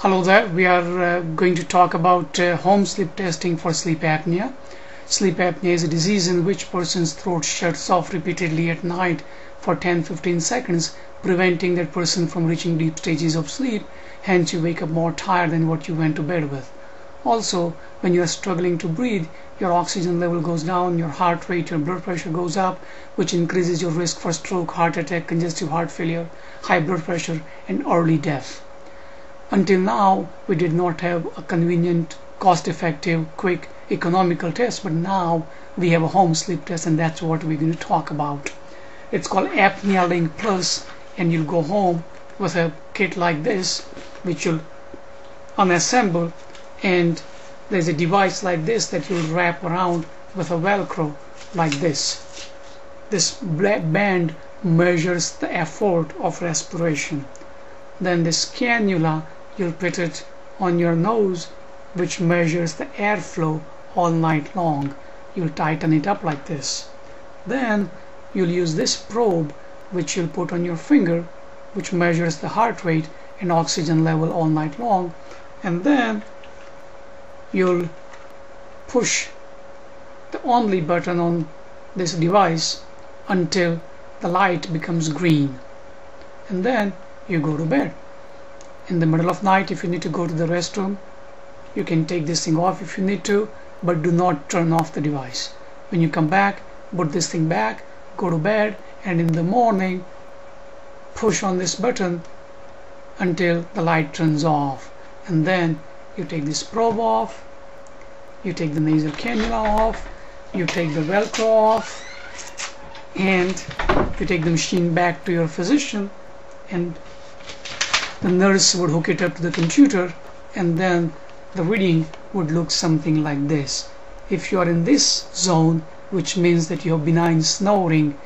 Hello there, we are going to talk about home sleep testing for sleep apnea. Sleep apnea is a disease in which person's throat shuts off repeatedly at night for 10-15 seconds, preventing that person from reaching deep stages of sleep. Hence you wake up more tired than what you went to bed with. Also, when you are struggling to breathe, your oxygen level goes down, your heart rate, your blood pressure goes up, which increases your risk for stroke, heart attack, congestive heart failure, high blood pressure, and early death. Until now, we did not have a convenient, cost-effective, quick, economical test, but now we have a home sleep test, and that's what we're going to talk about. It's called ApneaLink Plus, and you'll go home with a kit like this, which you'll unassemble, and there's a device like this that you'll wrap around with a Velcro like this. This band measures the effort of respiration. Then this cannula, you'll put it on your nose, which measures the airflow all night long. You'll tighten it up like this. Then you'll use this probe, which you'll put on your finger, which measures the heart rate and oxygen level all night long. And then you'll push the only button on this device until the light becomes green. And then you go to bed. In the middle of night, if you need to go to the restroom, you can take this thing off if you need to, but do not turn off the device. When you come back, put this thing back, go to bed, and in the morning push on this button until the light turns off. And then you take this probe off, you take the nasal cannula off, you take the Velcro off, and you take the machine back to your physician, and the nurse would hook it up to the computer, and then the reading would look something like this. If you are in this zone, which means that you have benign snoring,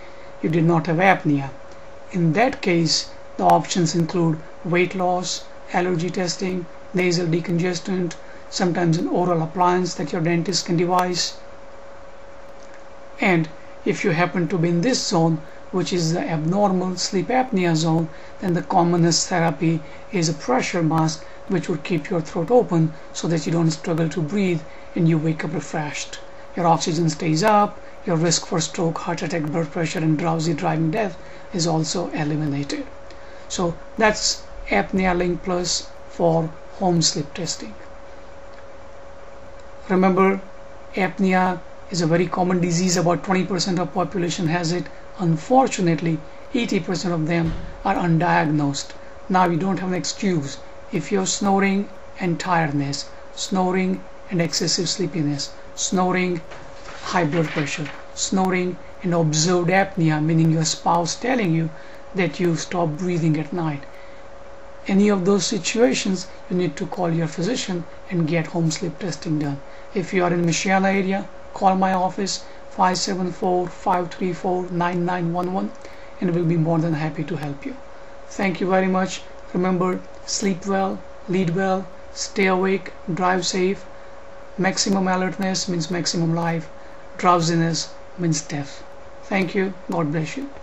you did not have apnea. In that case, the options include weight loss, allergy testing, nasal decongestant, sometimes an oral appliance that your dentist can devise. And if you happen to be in this zone, which is the abnormal sleep apnea zone, then the commonest therapy is a pressure mask, which would keep your throat open so that you don't struggle to breathe and you wake up refreshed. Your oxygen stays up, your risk for stroke, heart attack, blood pressure, and drowsy driving death is also eliminated. So that's ApneaLink Plus for home sleep testing. Remember, apnea is a very common disease. About 20% of population has it. Unfortunately, 80% of them are undiagnosed. Now you don't have an excuse. If you're snoring and tiredness, snoring and excessive sleepiness, snoring, high blood pressure, snoring and observed apnea, meaning your spouse telling you that you stop breathing at night. Any of those situations, you need to call your physician and get home sleep testing done. If you are in Michiana area, call my office, 574-534-9911, and we'll be more than happy to help you. Thank you very much. Remember, sleep well, lead well, stay awake, drive safe. Maximum alertness means maximum life. Drowsiness means death. Thank you. God bless you.